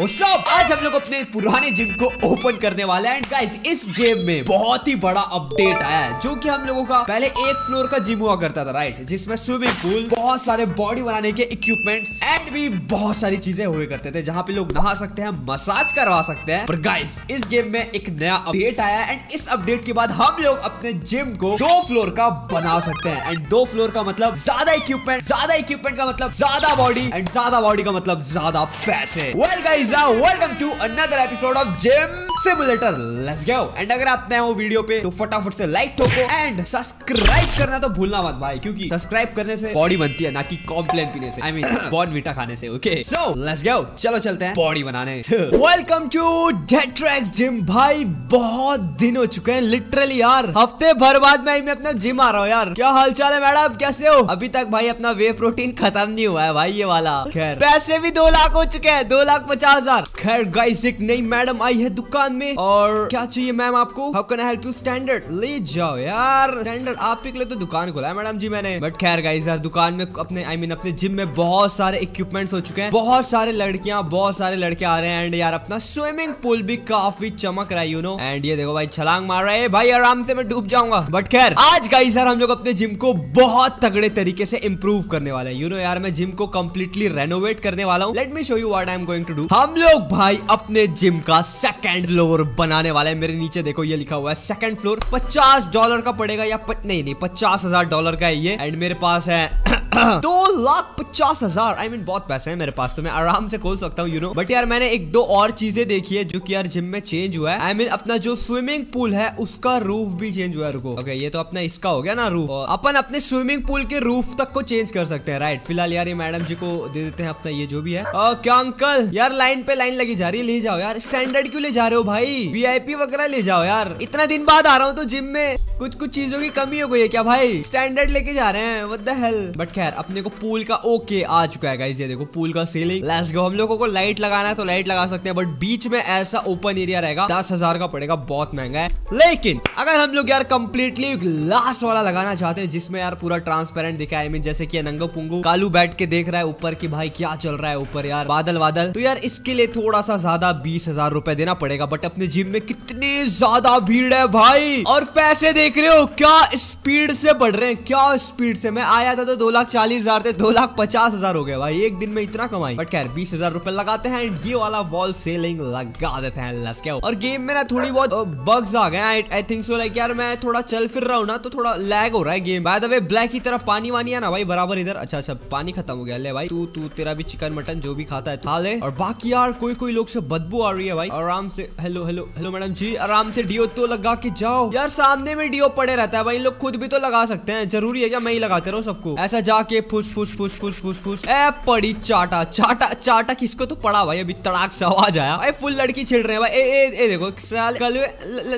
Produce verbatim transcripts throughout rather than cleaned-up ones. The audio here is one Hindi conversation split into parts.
आज हम लोग अपने पुराने जिम को ओपन करने वाले हैं। एंड गाइस इस गेम में बहुत ही बड़ा अपडेट आया है, जो कि हम लोगों का पहले एक फ्लोर का जिम हुआ करता था, राइट, जिसमें स्विमिंग पूल, बहुत सारे बॉडी बनाने के इक्विपमेंट्स एंड भी बहुत सारी चीजें हुए करते थे, जहाँ पे लोग नहा सकते हैं, मसाज करवा सकते हैं। पर गाइस इस गेम में एक नया अपडेट आया एंड इस अपडेट के बाद हम लोग अपने जिम को दो फ्लोर का बना सकते हैं। एंड दो फ्लोर का मतलब ज्यादा इक्विपमेंट, ज्यादा इक्विपमेंट का मतलब ज्यादा बॉडी एंड ज्यादा बॉडी का मतलब ज्यादा पैसे। Well guys welcome to another episode of gym simulator, let's go. And अगर आप नए हो वीडियो पे तो फटाफट से लाइक ठोको एंड सब्सक्राइब करना तो भूलना मत भाई, क्योंकि सब्सक्राइब करने से बॉडी बनती है, ना कि कॉम्प्लेन पीने से, आई मीन बॉर्नविटा खाने से। ओके सो लेट्स गो, चलो चलते हैं बॉडी बनाने। Welcome to dead tracks gym. भाई बहुत दिन हो चुके हैं, लिटरली यार हफ्ते भर बाद में अपना जिम आ रहा हूँ यार। क्या हालचाल है मैडम, कैसे हो? अभी तक भाई अपना वे प्रोटीन खत्म नहीं हुआ है भाई, ये वाला। खैर पैसे भी दो लाख हो चुके हैं, दो लाख पचास। खैर गाइस एक नई मैडम आई है दुकान में, और क्या चाहिए मैम आपको? How can I help you? Standard ले जाओ यार, स्टैंडर्ड आप के लिए तो दुकान खोला है मैडम जी मैंने। बट खैर गाइस यार दुकान में अपने आई I मीन mean, अपने जिम में बहुत सारे इक्विपमेंट्स हो चुके हैं, बहुत सारे लड़कियां, बहुत सारे लड़के आ रहे हैं। एंड यार अपना स्विमिंग पूल भी काफी चमक रहा है, यू नो। एंड ये देखो भाई छलांग मार रहा है भाई, आराम से मैं डूब जाऊंगा। बट खैर आज गाइस यार हम लोग अपने जिम को बहुत तगड़े तरीके से इम्प्रूव करने वाले हैं, यू नो यार। मैं जिम को कम्प्लीटली रेनोवेट करने वाला हूँ। Let me show you what I am going to do. हम लोग भाई अपने जिम का सेकंड फ्लोर बनाने वाले हैं। मेरे नीचे देखो ये लिखा हुआ है सेकंड फ्लोर, पचास डॉलर का पड़ेगा, या प... नहीं नहीं पचास हजार डॉलर का है ये। एंड मेरे पास है दो लाख पचास हजार, आई मीन बहुत पैसे हैं मेरे पास, तो मैं आराम से खोल सकता हूँ, यू नो। बट यार मैंने एक दो और चीजें देखी है जो कि यार जिम में चेंज हुआ है। आई I मीन mean, अपना जो स्विमिंग पूल है उसका रूफ भी चेंज हुआ है। रुको, ओके ये तो अपना इसका हो गया ना रूफ, अपन अपने स्विमिंग पूल के रूफ तक को चेंज कर सकते हैं, राइट। फिलहाल यार ये मैडम जी को दे देते हैं अपना ये जो भी है। और क्या अंकल यार लाइन पे लाइन लगी जा रही है, ले जाओ यार। स्टैंडर्ड क्यों ले जा रहे हो भाई, वी आई पी वगैरह ले जाओ यार। इतना दिन बाद आ रहा हूँ तो जिम में कुछ कुछ चीजों की कमी हो गई है क्या भाई, स्टैंडर्ड लेके जा रहे हैं, व्हाट द हेल। बट खैर अपने को पूल का ओके आ चुका है गाइस, ये देखो पूल का सीलिंग, लेट्स गो। हम लोगों को लाइट लगाना है तो लाइट लगा सकते हैं, बट बीच में ऐसा ओपन एरिया रहेगा। दस हजार का पड़ेगा, बहुत महंगा है। लेकिन अगर हम लोग यार कम्प्लीटली ग्लास वाला लगाना चाहते हैं, जिसमें यार पूरा ट्रांसपेरेंट दिखा है, जैसे की नंगो पुंगू कालू बैठ के देख रहा है ऊपर की भाई क्या चल रहा है ऊपर यार, बादल बादल, तो यार इसके लिए थोड़ा सा ज्यादा बीस हजार रूपए देना पड़ेगा। बट अपने जिम में कितनी ज्यादा भीड़ है भाई, और पैसे देख रहे हो क्या स्पीड से बढ़ रहे हैं, क्या स्पीड से। मैं आया था तो दो लाख चालीस हजार थे, दो लाख पचास हजार हो गए भाई, एक दिन में इतना कमाई। बट खैर बीस हजार रूपए लगाते हैं एंड ये वाला वॉल सेलिंग लगा देते हैं, लेट्स गो। और गेम में ना थोड़ी बहुत बग्स आ गए, आई थिंक सो लाइक यार मैं थोड़ा चल फिर रहा हूँ ना तो थोड़ा लैग हो रहा है game. By the way black की तरफ पानी वानी है ना भाई बराबर इधर। अच्छा अच्छा पानी खत्म हो गया, ले भाई तू तू तेरा भी चिकन मटन जो भी खाता है खा ले। और बाकी यार कोई कोई लोग से बदबू आ रही है भाई, आराम से। Hello hello hello madam ji, आराम से डीओ तो लगा के जाओ यार, सामने में डीओ पड़े रहता है भाई, लोग खुद भी तो लगा सकते हैं, जरूरी है क्या मैं ही लगाते रहो सबको? ऐसा जाके फुस फुस फुस फुस फुस फुस ए पड़ी चाटा चाटा चाटा, किसको तो पड़ा भाई। अभी तड़ाक से आवाज आया भाई, फुल लड़की छिड़ रहे हैं भाई। ए, ए, ए देखो साल कल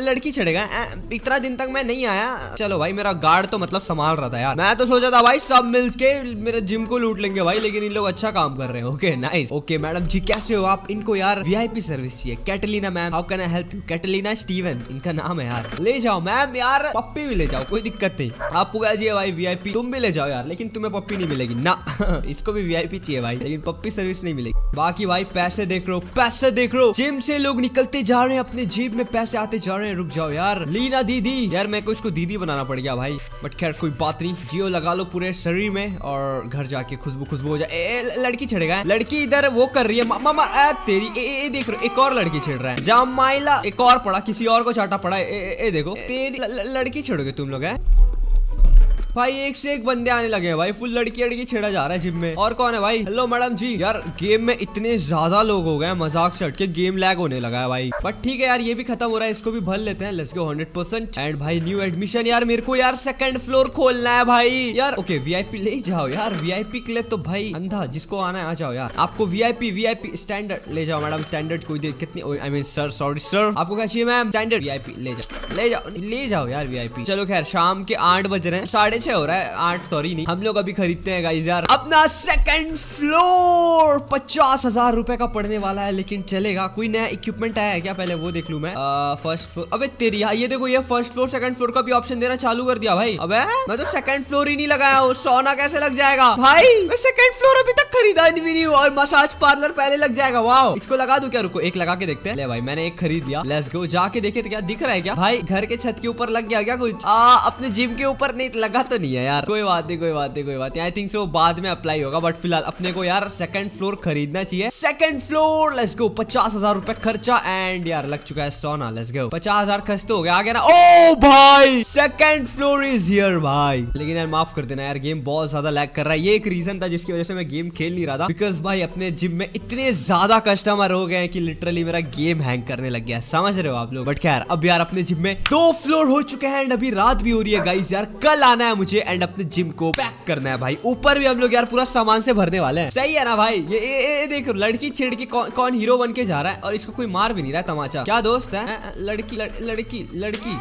लड़की छिड़ेगा, इतना दिन तक मैं नहीं आया। चलो भाई मेरा गार्ड तो मतलब संभाल रहा था यार, मैं तो सोचा था भाई सब मिल के मेरे जिम को लूट लेंगे भाई, लेकिन इन लोग अच्छा काम कर रहे हैं। Okay nice, okay madam ji कैसे हो आप? इनको यार वीआईपी सर्विस चाहिए। Catalina ma'am, how can I help you? Catalina Steven इनका नाम है यार, ले जाओ मैम यार, पप्पी भी ले जाओ, कोई दिक्कत नहीं। आपको क्या चाहिए भाई? वीआईपी, तुम भी ले जाओ यार, लेकिन तुम्हें पप्पी नहीं मिलेगी ना इसको भी वीआईपी चाहिए भाई, लेकिन पप्पी सर्विस नहीं मिलेगी। बाकी भाई पैसे देख रहे हो, पैसे देख रहे हो, जिम से लोग निकलते जा रहे हैं, अपने जीप में पैसे आते जा रहे हैं। रुक जाओ यार लीना दीदी, यार मैं कुछ को दीदी बनाना पड़ गया भाई। बट खैर कोई बात नहीं, जियो लगा लो पूरे शरीर में और घर जाके खुशबू खुशबू हो जाए। लड़की छेड़ेगा, लड़की इधर वो कर रही है मामा मा, मा, तेरी ए, ए, देख रहे हो एक और लड़की छेड़ रहा है, जामाइला एक और पड़ा, किसी और को चाटा पड़ा है। ए, ए, ए, देखो तेरी ल, ल, लड़की छेड़ोगे तुम लोग है भाई। एक से एक बंदे आने लगे हैं भाई, फुल लड़की लड़की छेड़ा जा रहा है जिम में। और कौन है भाई? हेलो मैडम जी, यार गेम में इतने ज्यादा लोग हो गए, मजाक से हटके गेम लैग होने लगा है भाई। बट ठीक है यार ये भी खत्म हो रहा है, इसको भी भर लेते हैं, let's go hundred percent. And भाई न्यू एडमिशन यार, मेरे को यार सेकंड फ्लोर खोलना है भाई यार। ओके वीआईपी ले जाओ यार, वीआईपी के लिए तो भाई अंधा, जिसको आना है आ जाओ यार। आपको वीआईपी वीआईपी स्टैंडर्ड ले जाओ मैडम, स्टैंडर्ड कोई देख कितनी I mean sir, sorry sir आपको क्या चाहिए मैम? स्टैंडर्ड वीआईपी ले जाओ, ले जाओ ले जाओ यार वीआईपी। चलो खैर शाम के आठ बज रहे हैं, साढ़े छह हो रहा है, आठ सॉरी नहीं, हम लोग अभी खरीदते हैं गाइस यार अपना सेकंड फ्लोर। पचास हजार रुपए का पड़ने वाला है लेकिन चलेगा। कोई नया इक्विपमेंट आया है क्या, पहले वो देख लू मैं। फर्स्ट फ्लोर, अबे तेरी हाँ, ये देखो ये फर्स्ट फ्लोर सेकंड फ्लोर का भी ऑप्शन देना चालू कर दिया भाई। अबे मैं तो सेकंड फ्लोर ही नहीं लगाया हूँ, सोना कैसे लग जाएगा भाई। मैं सेकंड फ्लोर अभी तक खरीदा भी नहीं हूँ और मसाज पार्लर पहले लग जाएगा। वाह, इसको लगा दू क्या, रुको एक लगा के देखते हैं। ले भाई मैंने एक खरीद लिया, लेट्स गो। जाके देखे तो क्या दिख रहा है क्या भाई, घर के छत के ऊपर लग गया क्या कुछ? आ, अपने जिम के ऊपर नहीं लगा तो नहीं है यार। कोई बात नहीं कोई बात नहीं कोई बात नहीं, आई थिंक सो बाद में अप्लाई होगा, बट फिलहाल अपने को यार सेकंड फ्लोर खरीदना चाहिए। सेकंड फ्लोर लेट्स गो, पचास हजार रूपए खर्चा एंड यार लग चुका है सोना। लेट्स गो, पचास हजार खर्च तो हो गया, आ गया ना। ओ भाई सेकंड फ्लोर इज हियर भाई। लेकिन यार माफ कर देना यार, गेम बहुत ज्यादा लैग कर रहा है। ये एक रीजन था जिसकी वजह से मैं गेम खेल नहीं रहा था, बिकॉज भाई अपने जिम में इतने ज्यादा कस्टमर हो गए कि लिटरली मेरा गेम हैंग करने लग गया, समझ रहे हो आप लोग। बट क्या यार, अब यार अपने जिम में दो फ्लोर हो चुके हैं एंड अभी रात भी हो रही है गाइस यार। कल आना है मुझे एंड अपने जिम को पैक करना है भाई। ऊपर भी हम लोग यार पूरा सामान से भरने वाले हैं, सही है ना भाई। ये, ये, ये देखो लड़की छिड़की कौन, कौन हीरो बन के जा रहा है और इसको कोई मार भी नहीं रहा है। तमाचा क्या दोस्त है, लड़की लड़, लड़की लड़की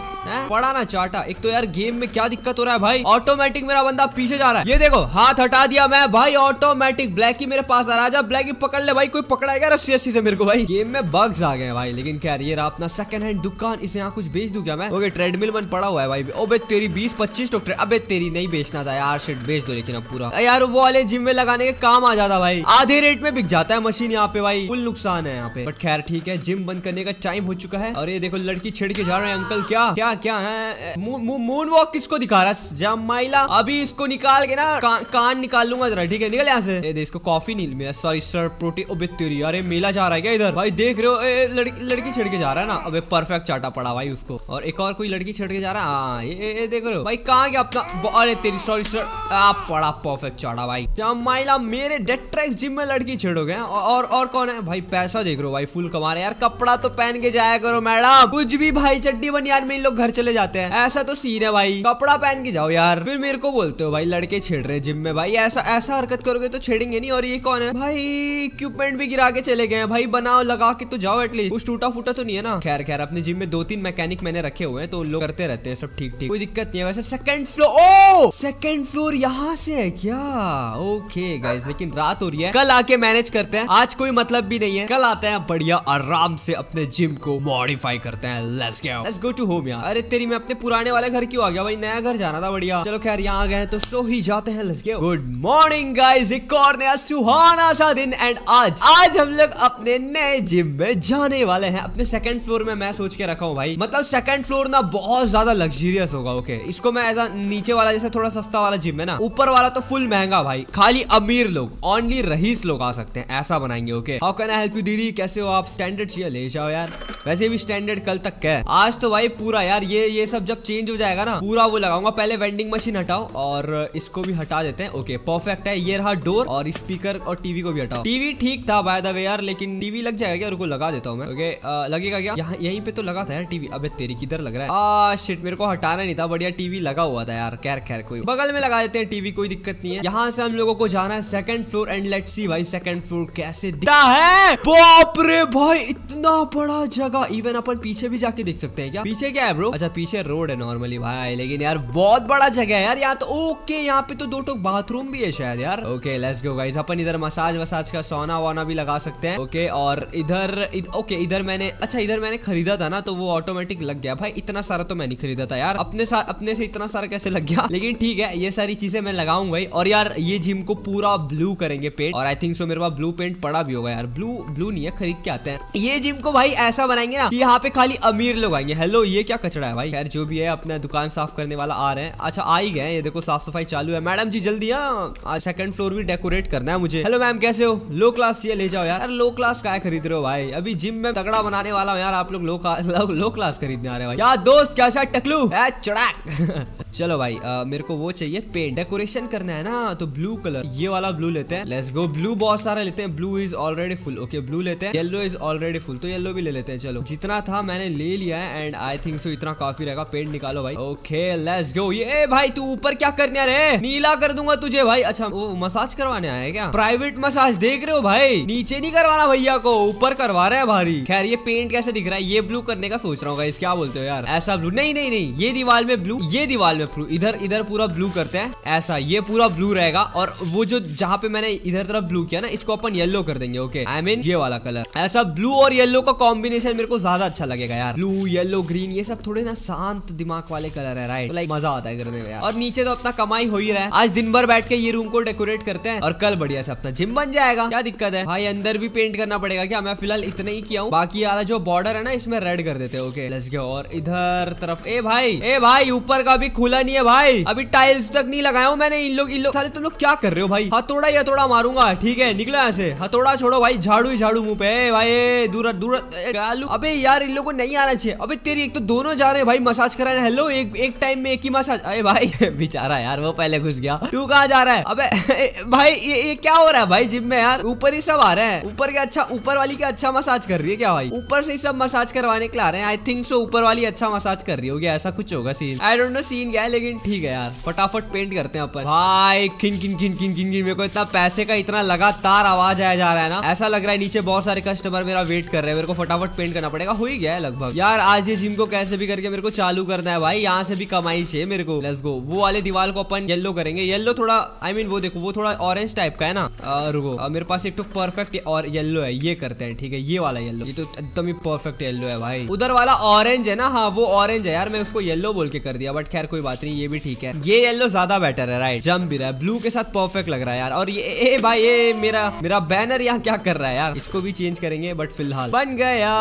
पढ़ाना चाटा। एक तो यार गेम में क्या दिक्कत हो रहा है भाई, ऑटोमेटिक मेरा बंदा पीछे जा रहा है। ये देखो हाथ हटा दिया मैं भाई, ऑटोमेटिक ब्लैकी मेरे पास आ रहा है। ब्लैकी पकड़ ले भाई, कोई पकड़ाएगा रस्सी रस्सी से मेरे को भाई। गेम में बग्स आ गए भाई। लेकिन क्या ये रहा अपना सेकंड हैंड दुकान, इसे यहाँ कुछ बेच दूं क्या मैं? ओके ट्रेडमिल मन पड़ा हुआ है भाई। ओबे तेरी बीस पच्चीस डॉक्टर, अबे तेरी नहीं बेचना था यार, शिट बेच दो। लेकिन अब पूरा यार वो वाले जिम में लगाने के काम आ जाता भाई, आधे रेट में बिक जाता है मशीन यहाँ पे भाई, फुल नुकसान है यहाँ पे। बट खैर ठीक है, जिम बंद करने का टाइम हो चुका है। और ये देखो लड़की छिड़ के जा रहे हैं अंकल, क्या क्या क्या है मून वॉक किसको दिखा रहा है जमाइला। अभी इसको निकाल के ना का, कान निकाल लूंगा जरा, ठीक है निकल यहाँ से। इसको कॉफी नहीं मिला, सॉरी सर प्रोटीन। ओबे तेरी, अरे मेला जा रहा है क्या इधर भाई, देख रहे हो लड़की छिड़ के जा रहा है ना। अबे परफेक्ट चाटा पड़ा भाई उसको। और एक और कोई लड़की छिड़ के जा रहा है, ये, ये देख रहे हो भाई कहाँ गया अपना। अरे तेरी सॉरी सर, आप पड़ा परफेक्ट चाटा भाई जमाइला। मेरे डेट्रेक्स जिम में लड़की छिड़ोगे। और और कौन है भाई, पैसा देख रहे हो भाई फुल कमा रहे यार। कपड़ा तो पहन के जाया करो मैडम, कुछ भी भाई चड्डी बनियान में इन लोग घर चले जाते हैं, ऐसा तो सीन है भाई। कपड़ा पहन के जाओ यार, फिर मेरे को बोलते हो भाई लड़के छिड़ रहे जिम में भाई। ऐसा ऐसा हरकत करोगे तो छेड़ेंगे नहीं। और ये कौन है भाई, इक्विपमेंट भी गिरा के चले गए भाई, बनाओ लगा के तो जाओ एटलीस्ट, कुछ टूटा फूटा तो नहीं है ना। खैर खैर अपने जिम में दो तीन मैकेनिक मैंने रखे हुए हैं तो लोग करते रहते हैं सब, ठीक ठीक कोई दिक्कत नहीं है। वैसे सेकंड फ्लोर, ओ सेकंड फ्लोर यहाँ से है क्या? ओके गाइस, लेकिन रात हो रही है, कल आके मैनेज करते हैं, आज कोई मतलब भी नहीं है। कल आते हैं बढ़िया आराम से अपने जिम को मॉडिफाई करते हैं। Let's go let's go to home यार। अरे तेरी, मैं अपने पुराने वाले घर क्यों आ गया भाई, नया घर जाना था बढ़िया। चलो खैर यहाँ आ गए तो सो ही जाते हैं। Let's go. Good morning guys, एक और नया सुहाना सा दिन एंड आज आज हम लोग अपने नए जिम में जाने वाले हैं। अपने सेकंड फ्लोर में मैं सोच के रखा हूँ भाई, मतलब सेकंड फ्लोर ना बहुत ज्यादा लग्जरियस होगा। ओके इसको मैं ऐसा नीचे वाला जैसे थोड़ा सस्ता वाला जिम है ना, ऊपर वाला तो फुल महंगा भाई, खाली अमीर लोग ओनली रईस लोग आ सकते हैं, ऐसा बनाएंगे। Okay how can I help you दीदी, कैसे हो आप? स्टैंडर्ड चाहिए ले जाओ यार, वैसे भी स्टैंडर्ड कल तक है, आज तो भाई पूरा यार ये ये सब जब चेंज हो जाएगा ना पूरा वो लगाऊंगा। पहले वेंडिंग मशीन हटाओ और इसको भी हटा देते हैं। ओके परफेक्ट है। ये रहा डोर और स्पीकर और टीवी को भी हटाओ। टीवी ठीक था बाय द वे यार, लेकिन टीवी लग जाएगा क्या? रुको लगा देता हूँ मैं। ओके आ, लगेगा क्या? यहाँ यहीं पे तो लगा था यार टीवी। अबे तेरी किधर लग रहा है? आ शिट, मेरे को हटाना नहीं था, बढ़िया टीवी लगा हुआ था यार। खैर खैर कोई बगल में लगा देते हैं टीवी, कोई दिक्कत नहीं है। यहाँ से हम लोगों को जाना है second floor and let's see भाई सेकंड फ्लोर कैसे दिखता है। बाप रे भाई इतना बड़ा जगह, इवन अपन पीछे भी जाके देख सकते हैं क्या? पीछे क्या है ब्रो? अच्छा पीछे रोड है नॉर्मली भाई, लेकिन यार बहुत बड़ा जगह है यार यहाँ तो। ओके यहाँ पे तो दो टोक बाथरूम भी है शायद यार। ओके लेट्स गो गाइस, अपन इधर मसाज वसाज का सोना वाना भी लगा सकते हैं। ओके और इधर इद, ओके इधर मैंने अच्छा इधर मैंने खरीदा था ना तो वो ऑटोमेटिक लग गया भाई। इतना सारा तो मैं नहीं खरीदा था यार, अपने साथ अपने से इतना सारा कैसे लग गया? लेकिन ठीक है, ये सारी चीजें मैं लगाऊंगा। और यार ये जिम को पूरा ब्लू करेंगे पेंट, और आई थिंक सो मेरे पास ब्लू पेंट पड़ा भी होगा यार। ब्लू ब्लू नहीं है, खरीद के आते हैं। ये जिम को भाई ऐसा बनाएंगे ना कि यहाँ पे खाली अमीर लोग आएंगे। हेलो ये क्या कचरा है भाई? खैर जो भी है, अपना दुकान साफ करने वाला आ रहे हैं। अच्छा आ ही गए, ये देखो साफ सफाई चालू है। मैडम जी जल्दी, हाँ सेकंड फ्लोर भी डेकोरेट करना है मुझे। हेलो मैम कैसे हो? लो क्लास ये ले जाओ यार। यार लो क्लास क्या खरीद रहे हो भाई, अभी जिम में तगड़ा बनाने वाला हूँ यार, आप लोग लो, लो, लो क्लास खरीदने आ रहे हो यार। दोस्त कैसा टकलू है चड़ाक। चलो भाई आ, मेरे को वो चाहिए पेंट, डेकोरेशन करना है ना, तो ब्लू कलर ये वाला ब्लू लेते हैं। लेट्स गो, ब्लू बहुत सारा लेते हैं, blue is already full. Okay blue लेते हैं, येलो इज ऑलरेडी फुल तो येलो भी ले लेते हैं। चलो जितना था मैंने ले लिया है एंड आई थिंक सो इतना काफी रहेगा। पेंट निकालो भाई। Okay let's go. ये भाई तू ऊपर क्या करने आ रहे? नीला कर दूंगा तुझे भाई। अच्छा वो मसाज करवाने आया है क्या? प्राइवेट मसाज देख रहे हो भाई, नीचे नहीं करवाना भैया को, ऊपर करवा रहे हैं भारी। खैर ये पेंट कैसे दिख रहा है? ये ब्लू करने का सोच रहा हूँ, क्या बोलते हो यार? ऐसा ब्लू नहीं नहीं नहीं, ये दीवार में ब्लू, ये दीवार में ब्लू, इधर इधर इधर पूरा ब्लू करते हैं, ऐसा ये पूरा ब्लू रहेगा। और वो जो जहाँ पे मैंने इधर तरफ ब्लू किया ना, इसको अपन येलो कर देंगे। ओके, आई मीन ये वाला कलर। ऐसा ब्लू और येलो का कॉम्बिनेशन मेरे को ज्यादा अच्छा लगेगा यार। ब्लू, येलो, ग्रीन, ये सब थोड़े ना शांत दिमाग वाले कलर है, राइट। लाइक मजा आता है करने में यार। और नीचे तो अपना कमाई हो ही रहा है। आज दिन भर बैठ के ये रूम को डेकोरेट करते हैं और कल बढ़िया से अपना जिम बन जाएगा। क्या दिक्कत है भाई, अंदर भी पेंट करना पड़ेगा क्या? मैं फिलहाल इतना ही किया हूँ, बाकी वाला जो बॉर्डर है ना इसमें रेड कर देते हैं। Okay let's go. और इधर तरफ ए भाई, ए भाई ऊपर का भी खुला नहीं है भाई, अभी टाइल्स तक नहीं लगाया हूँ मैंने। इन लोग इन लोग साले तुम लोग क्या कर रहे हो भाई? हथौड़ा या थोड़ा मारूंगा, ठीक है? निकलो यहाँ से, हथौड़ा छोड़ो भाई, झाड़ू ही झाड़ू मुँह पे भाई, दूर दूर। अबे यार इन लोगों को नहीं आना चाहिए। अबे तेरी, एक तो दोनों जा रहे हैं भाई मसाज कराने। हेलो, एक एक टाइम में एक ही मसाज। अरे भाई बेचारा यार, वो पहले घुस गया, तू कहाँ जा रहा है? अबे भाई ये, ये क्या हो रहा है भाई जिम में यार? ऊपर ही सब आ रहे हैं। ऊपर क्या अच्छा, ऊपर वाली क्या अच्छा मसाज कर रही है क्या भाई? ऊपर से ही सब मसाज करवाने के लिए आ रहे हैं। आई थिंक सो ऊपर वाली अच्छा मसाज कर रही होगी, ऐसा कुछ होगा scene. I don't know scene क्या है, लेकिन ठीक है यार, फटाफट पेंट करते हैं अपन भाई। किन किन किन किन किन मेरे को इतना पैसे का इतना लगातार आवाज आया जा रहा है ना, ऐसा लग रहा है नीचे बहुत सारे कस्टमर मेरा वेट कर रहे हैं। मेरे को फटाफट पेंट करना पड़ेगा। हो ही गया है लगभग यार। आज ये जिम को कैसे भी करके मेरे को चालू करना है भाई, यहाँ से भी कमाई चाहिए मेरे को। Let's go. वो वाले दीवार को अपन येलो करेंगे। येलो थोड़ा आई मीन वो देखो, वो थोड़ा ऑरेंज टाइप का है ना। आ, रुको, आ, मेरे पास एक तो परफेक्ट और येलो है, ये करते हैं। ठीक है, ये वाला येलो, ये तो एकदम ही परफेक्ट येलो है भाई। उधर वाला ऑरेंज है ना, हाँ वो ऑरेंज है यार, मैं उसको येलो बोल के कर दिया, बट खैर कोई बात नहीं, ये भी ठीक है। ये येलो ज्यादा बेटर है, राइट। जम भी रहा है, ब्लू के साथ परफेक्ट लग रहा है यार। और ये ए, ए, भाई ये मेरा मेरा बैनर यहाँ क्या कर रहा है यार? इसको भी चेंज करेंगे, बट फिलहाल बन गया।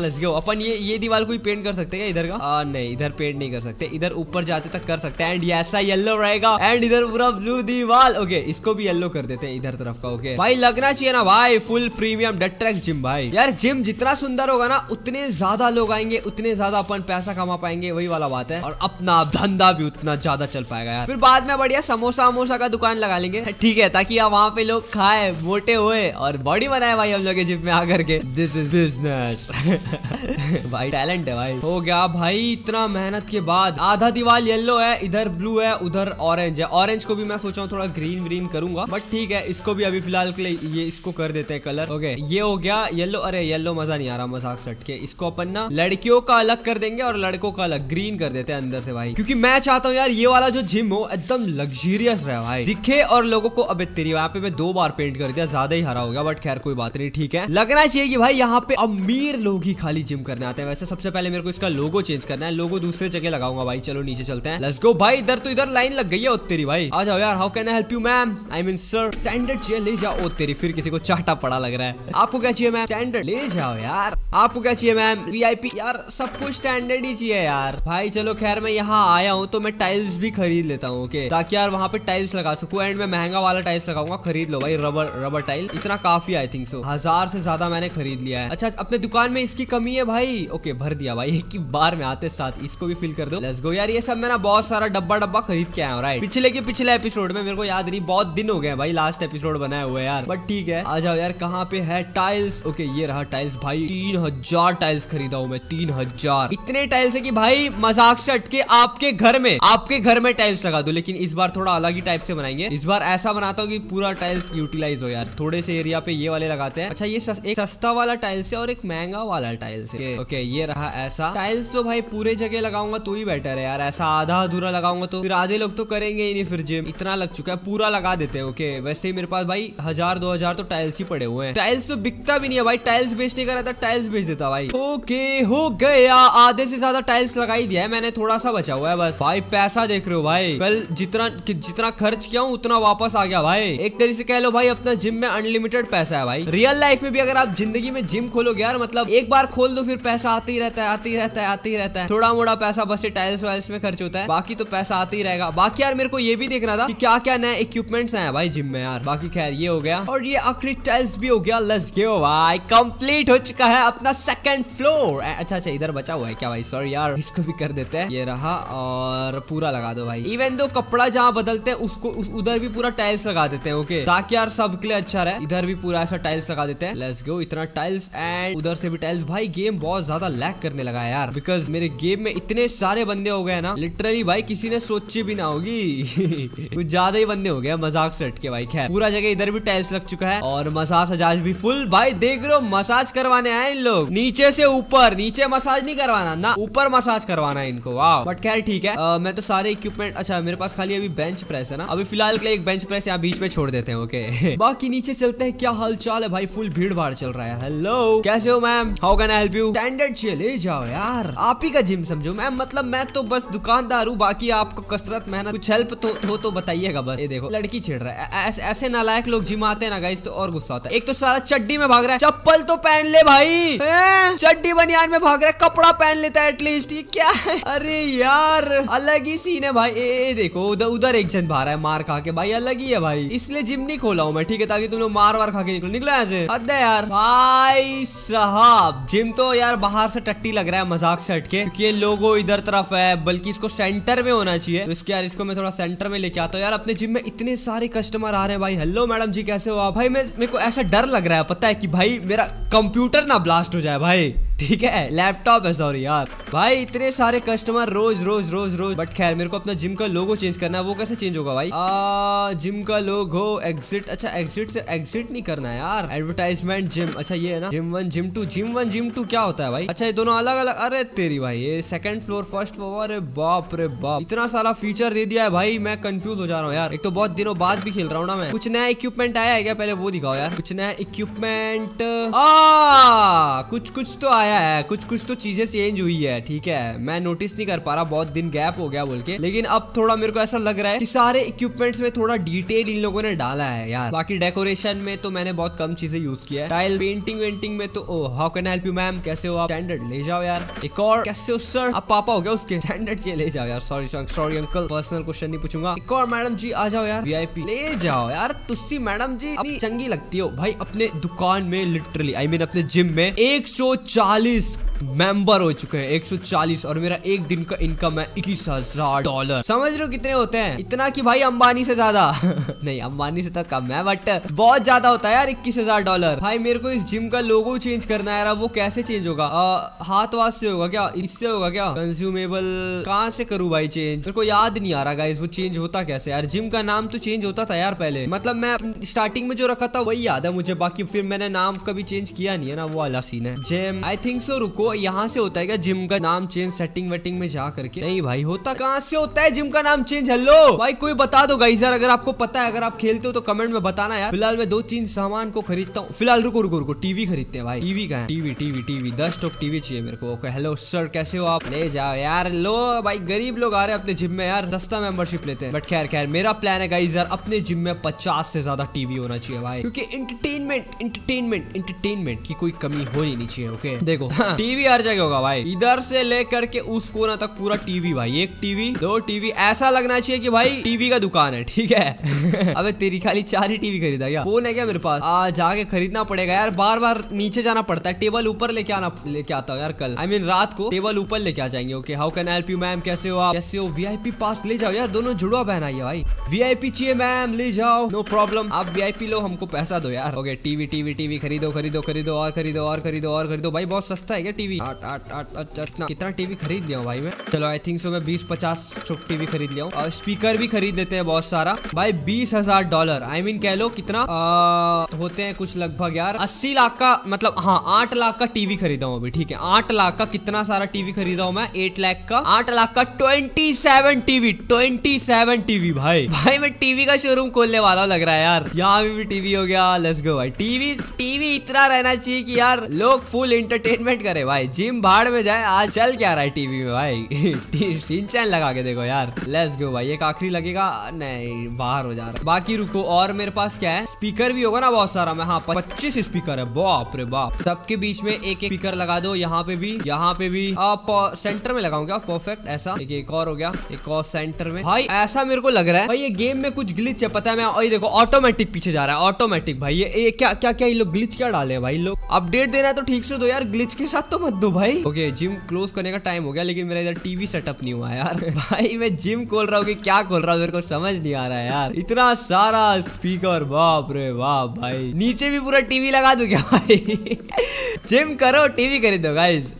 Let's go. अपन ये ये दीवार को ही पेंट कर सकते हैं इधर का? आ, नहीं, इधर पेंट नहीं कर सकते, इधर ऊपर जाते तक कर सकते हैं। एंड ये ऐसा येलो रहेगा, एंड इधर पूरा ब्लू दीवार। ओके, इसको भी येलो कर देते हैं इधर तरफ का। ओके भाई, लगना चाहिए ना भाई फुल प्रीमियम डेट्रैक्स जिम भाई। यार जिम जितना सुंदर होगा ना, उतने ज्यादा लोग आएंगे, उतने ज्यादा अपन पैसा कमा पाएंगे, वही वाला बात है। और अपना धंधा भी उतना ज्यादा चल पाएगा यार। फिर बाद में बढ़िया समोसा वमोसा का दुकान लगा लेंगे, ठीक है, ताकि आप वहाँ पे लोग खाए, मोटे हुए और बॉडी बनाए भाई हम लोग के जिम में आकर के। दिस इज बिजनेस भाई, टैलेंट है भाई। हो गया भाई, इतना मेहनत के बाद आधा दीवार येलो है, इधर ब्लू है, उधर ऑरेंज है। ऑरेंज को भी मैं सोचा हूँ थोड़ा ग्रीन ग्रीन करूंगा, बट ठीक है, इसको भी अभी फिलहाल के लिए ये इसको कर देते हैं कलर। ओके, ये हो गया येलो। अरे येलो मजा नहीं आ रहा मजाक सट के। इसको अपन ना लड़कियों का अलग कर देंगे और लड़कों का अलग ग्रीन कर देते हैं अंदर से भाई, क्योंकि मैं चाहता हूँ यार ये वाला जो जिम हो एकदम लग्जरियस रहे भाई, दिखे और लोगों को। अब तेरी, यहाँ पे मैं दो बार पेंट कर दिया, ज्यादा ही हरा हो गया, बट खैर कोई बात नहीं, ठीक है। लगना चाहिए कि भाई यहाँ पे अमीर लोग ही खाली जिम करने आते हैं। वैसे सबसे पहले मेरे को इसका लोगो चेंज करना है, लोगो दूसरे जगह लगाऊंगा भाई। चलो नीचे चलते हैं, लेट्स गो भाई। इधर तो इधर लाइन लग गई है। ओ तेरी भाई, आ जाओ यार। How can I help you ma'am? I mean sir. Standard chair ले जाओ। ओ तेरी, फिर किसी को चाटा पड़ा लग रहा है। आपको क्या चाहिए मैम? स्टैंडर्ड ले जाओ यार। आपको क्या चाहिए मैम? वीआईपी। यार सब कुछ स्टैंडर्ड ही चाहिए यार भाई। चलो खैर, मैं यहाँ आया हूँ तो मैं टाइल्स भी खरीद लेता हूँ, ओके, ताकि यार वहाँ पे टाइल्स लगा सकूँ। एंड मैं महंगा वाला टाइल्स लगाऊंगा, खरीद लो भाई, रबर रबर टाइल। इतना काफी, आई थिंक सो हजार से ज्यादा मैंने खरीद लिया है। अच्छा, अपने दुकान में इसकी कमी है भाई। ओके, भर दिया भाई एक ही बार में आते साथ। इसको भी फिल कर दो। लेट्स गो यार। ये सब मैंने बहुत सारा डब्बा डब्बा खरीद के आया हूँ, राइट। पिछले के पिछले एपिसोड में, मेरे को याद नहीं, बहुत दिन हो गए भाई लास्ट एपिसोड बनाए हुए यार, बट ठीक है। आ जाओ यार, कहाँ पे है टाइल्स? ओके, ये रहा टाइल्स भाई। तीन हजार टाइल्स खरीदा हूँ मैं, तीन हजार इतने टाइल्स है कि भाई मजाक से हटके आपके घर में आपके घर में टाइल्स लगा दो। लेकिन इस बार थोड़ा अलग ही टाइप से बनाएंगे। इस बार ऐसा बनाता हूँ कि पूरा टाइल्स यूटिलाइज हो यार। थोड़े से एरिया पे ये वाले लगाते हैं। अच्छा, ये सस, एक सस्ता वाला टाइल्स है और एक महंगा वाला टाइल्स है। ओके, ये रहा ऐसा टाइल्स। तो भाई पूरे जगह लगाऊंगा तो ही बेटर है यार। ऐसा आधा अधूरा लगाऊंगा तो फिर आधे लोग तो करेंगे ही नहीं फिर जिम। इतना लग चुका है, पूरा लगा देते हैं। ओके, वैसे ही मेरे पास भाई हजार दो हजार तो टाइल्स ही पड़े हुए हैं। टाइल्स तो बिकता भी नहीं है भाई, टाइल्स बेचने का रहता टाइल्स बेच देता भाई। ओके, हो गया, आधे से ज्यादा टाइल्स लगाई दिया है मैंने, थोड़ा सा बचा हुआ है बस भाई। पैसा देख रहे हो भाई, कल जितना जितना खर्च किया हूँ उतना वापस आ गया भाई। एक तरीके से कह लो भाई, अपना जिम में अनलिमिटेड पैसा है भाई। रियल लाइफ में भी अगर आप जिंदगी में जिम खोलोगे यार, मतलब एक बार खोल दो फिर पैसा आते ही रहता है, आते ही रहता है, आते ही रहता है। थोड़ा मोड़ा पैसा बस ये टाइल्स वाइल्स में खर्च होता है, बाकी तो पैसा आते ही रहेगा। बाकी यार मेरे को ये भी देखना था कि क्या क्या नए इक्विपमेंट्स हैं भाई जिम में यार। बाकी खैर ये हो गया, और ये आखिरी टाइल्स भी हो गया। लेट्स गो भाई, कंप्लीट हो चुका है अपना सेकंड फ्लोर। अच्छा अच्छा, इधर बचा हुआ है क्या भाई? सॉरी यार, इसको भी कर देते हैं। ये रहा, और पूरा लगा दो भाई। इवन दो कपड़ा जहाँ बदलते हैं उसको उधर भी पूरा टाइल्स लगा देते हैं, ओके, ताकि यार सबके लिए अच्छा रहे। इधर भी पूरा ऐसा टाइल्स लगा देते हैं। लेट्स गो, इतना टाइल्स एंड उधर से भी टाइल्स। भाई गेम बहुत ज्यादा लैग करने लगा है यार, बिकॉज मेरे गेम में इतने सारे बंदे हो गए ना, लिटरली भाई किसी ने सोची भी ना होगी कुछ ज्यादा ही बंदे हो गए, मजाक से हटके भाई। खैर पूरा जगह इधर भी टाइल्स लग चुका है, और मसाज सजाज भी फुल भाई। देख रहे हो, मसाज करवाने आए इन लोग, नीचे से ऊपर। नीचे मसाज नहीं करवाना ना, ऊपर मसाज करवाना है इनको, वाह। बट खैर ठीक है, आ, मैं तो तो सारे इक्विपमेंट। अच्छा मेरे पास खाली अभी बेंच प्रेस है ना, अभी फिलहाल के लिए एक बेंच प्रेस यहाँ बीच में छोड़ देते हैं। ओके बाकी नीचे चलते हैं। क्या हाल चाल है भाई, फुल भीड़ भाड़ चल रहा है। हेलो कैसे हो ma'am, how can I help you. Standard चले जाओ यार, आप ही का जिम समझो मैम, मतलब मैं तो बस दुकानदार हूँ, बाकी आपको कसरत मेहनत कुछ हेल्प तो हो तो बताइएगा बस। ये देखो लड़की छेड़ रहा है, ऐसे ऐसे नालायक लोग जिम आते हैं ना गाइस तो और गुस्सा होता है। एक तो सारा चड्डी में भाग रहा है, चप्पल तो पहन ले भाई, चड्डी बनियान में भाग रहा है, कपड़ा पहन लेता है एटलीस्ट, ये क्या है। अरे यार अलग ही सीन है भाई। ए, देखो उधर उधर एक जन भाग रहा है मार खा के, भाई अलग ही है भाई, इसलिए जिम नहीं खोला हूँ मैं, ठीक है, ताकि तुम लोग मार वार खा के निकलो। निकलो ऐसे हद है यार भाई साहब, जिम तो यार बाहर से टट्टी लग रहा है मजाक से हटके, क्योंकि लोगो इधर तरफ है, बल्कि इसको सेंटर में होना चाहिए। तो इसके यार इसको मैं थोड़ा सेंटर में लेके आता हूँ यार। अपने जिम में इतने सारे कस्टमर आ रहे हैं भाई। हेलो मैडम जी कैसे हो आप। भाई मैं मेरे को ऐसा डर लग रहा है पता है कि भाई मेरा कंप्यूटर ना ब्लास्ट हो जाए भाई, ठीक है लैपटॉप है, सॉरी यार भाई। इतने सारे customer rose rose rose rose. But खैर मेरे को अपना जिम का लोगो चेंज करना है, वो कैसे चेंज होगा भाई। आ, जिम का लोगो एग्जिट, अच्छा एग्जिट से एग्जिट नहीं करना है यार, एडवर्टाइजमेंट जिम, अच्छा ये है ना gym one gym two, gym one gym two क्या होता है भाई। अच्छा ये दोनों अलग अलग, अरे तेरी भाई ये सेकंड फ्लोर फर्स्ट फ्लोर, अरे बाप रे बाप इतना सारा फीचर दे दिया है भाई, मैं कंफ्यूज हो जा रहा हूँ यार। एक तो बहुत दिनों बाद भी खेल रहा हूँ ना मैं। कुछ नया इक्विपमेंट आया है क्या, पहले वो दिखाओ यार। कुछ नया इक्विपमेंट आ कुछ कुछ तो आया है, कुछ कुछ तो चीजें चेंज हुई है, ठीक है मैं नोटिस नहीं कर पा रहा, बहुत दिन गैप हो गया बोल के, लेकिन अब थोड़ा मेरे को ऐसा लग रहा है कि सारे इक्विपमेंट्स में थोड़ा डिटेल इन लोगों ने डाला है यार। बाकी डेकोरेशन में तो मैंने बहुत कम चीजें यूज किया है, टाइल पेंटिंग वेंटिंग में तो। ओ how can I help you ma'am, कैसे हो आप। स्टैंडर्ड ले जाओ यार। एक और कैसे हो सर, आप पापा हो गया उसके। स्टैंडर्ड ले जाओ यार, sorry sorry uncle personal question नहीं पूछूंगा। एक और मैडम जी आ जाओ यार, वी आई पी ले जाओ यार। तुसी मैडम जी अपनी चंगी लगती हो भाई, अपने दुकान में लिटरली आई मीन अपने जिम में एक सौ चालीस मेंबर हो चुके हैं, एक सौ चालीस, और मेरा एक दिन का इनकम है इक्कीस हजार डॉलर। समझ रहे हो कितने होते हैं, इतना कि भाई अंबानी से ज्यादा नहीं अंबानी से तो कम है बट बहुत ज्यादा होता है यार इक्कीस हजार डॉलर। भाई मेरे को इस जिम का लोगो चेंज करना है यार, वो कैसे चेंज होगा। आ, हाथ वाथ से होगा क्या, इससे होगा क्या, कंज्यूमेबल कहाँ से करूँ भाई चेंज, मेरे को याद नहीं आ रहा गाइस वो चेंज होता कैसे यार। जिम का नाम तो चेंज होता था यार पहले, मतलब मैं स्टार्टिंग में जो रखा था वही याद है मुझे, बाकी फिर मैंने नाम कभी चेंज किया नहीं है ना, वो वाला सीन है। जिम आई थिंक सो, रुको यहाँ से होता है क्या जिम का नाम चेंज, सेटिंग वेटिंग में जा करके। नहीं भाई होता कहाँ से होता है जिम का नाम चेंज। हेलो भाई कोई बता दो गाइस यार, अगर आपको पता है, अगर आप खेलते हो तो कमेंट में बताना यार। फिलहाल मैं दो तीन सामान को खरीदता हूँ। फिलहाल रुको रुको रुको, टीवी खरीदते हैं भाई। टीवी कहाँ है, टीवी टीवी टीवी दस टॉप टीवी चाहिए मेरे को। ओके हेलो सर कैसे हो आप, ले जाओ यार। लो भाई गरीब लोग आ रहे हैं अपने जिम में यार, सस्ता मेंबरशिप लेते हैं। बट खैर खैर मेरा प्लान है गाइस यार, अपने जिम में पचास से ज्यादा टीवी होना चाहिए भाई, क्योंकि इंटरटेनमेंट इंटरटेनमेंट इंटरटेनमेंट की कोई कमी होनी नहीं चाहिए। ओके देखो टीवी हर जगह होगा भाई, इधर से लेकर के उस कोना तक पूरा टीवी भाई, एक टीवी दो टीवी, ऐसा लगना चाहिए कि भाई टीवी का दुकान है, ठीक है अबे तेरी खाली चार ही टीवी खरीदा क्या, फोन है क्या मेरे पास। आ जाके खरीदना पड़ेगा यार, बार बार नीचे जाना पड़ता है। टेबल ऊपर लेके आना, लेके आता हूँ यार कल, आई I मीन mean, रात को टेबल ऊपर लेके आ जाएंगे। Okay how can I help you ma'am, कैसे हो आप, कैसे हो। वी आई पी पास ले जाओ यार, दोनों जुड़वा बहन आई है भाई। वी आई पी चाहिए मैम, ले जाओ नो प्रॉब्लम, आप वी आई पी लो, हमको पैसा दो यार। ओके टीवी टीवी टीवी खरीदो खरीदो खरीदो और खरीदो और खरीदो और खरीदो भाई, बहुत सस्ता है क्या टीवी। आठ आठ आठ आठ कितना टीवी खरीद लिया भाई मैं, चलो आई थिंक सो मैं बीस पचास टीवी खरीद लिया हूँ। और स्पीकर भी खरीद लेते हैं बहुत सारा भाई, बीस हजार डॉलर आई मीन कह लो कितना आ, होते हैं कुछ लगभग यार अस्सी लाख का, मतलब हाँ आठ लाख का टीवी खरीदा हूँ अभी, ठीक है आठ लाख का कितना सारा टीवी खरीदा हूँ मैं, एट लाख का आठ लाख का twenty seven TV twenty seven TV भाई। भाई मैं टीवी का शोरूम खोलने वाला लग रहा है यार, यहाँ भी टीवी हो गया, लेट्स गो भाई। टीवी टीवी इतना रहना चाहिए कि यार लोग फुल एंटरटेनमेंट करे भाई, जिम भाड़ में जाए। आज चल क्या रहा है टीवी में भाई सिंचन लगा के देखो यार, लेट्स गो भाई। एक आखिरी लगेगा, नहीं बाहर हो जा रहा है। बाकी रुको और मेरे पास क्या है, स्पीकर भी होगा ना बहुत सारा। मैं हाँ पच्चीस स्पीकर है, बाप रे बाप, सबके बीच में एक एक स्पीकर लगा दो, यहाँ पे भी यहाँ पे भी। आप सेंटर में लगाऊंगा परफेक्ट ऐसा, एक, एक और हो गया, एक और सेंटर में भाई। ऐसा मेरे को लग रहा है भाई ये गेम में कुछ ग्लिच है पता है। मैं और देखो ऑटोमेटिक पीछे जा रहा है, ऑटोमेटिक भाई ये क्या क्या क्या लोग ग्लिच क्या डाले भाई लोग। अपडेट देना है तो ठीक से दो यार, ग्लिच के साथ तो मत दो भाई। ओके okay, जिम क्लोज करने का टाइम हो गया, लेकिन मेरा इधर टीवी सेटअप नहीं हुआ यार भाई मैं जिम खोल रहा हूँ कि क्या खोल रहा हूँ मेरे को समझ नहीं आ रहा है यार। इतना सारा स्पीकर, बाप रे बाप भाई। नीचे भी पूरा टीवी लगा दूं क्या भाई जिम करो टीवी खरीदो गाइस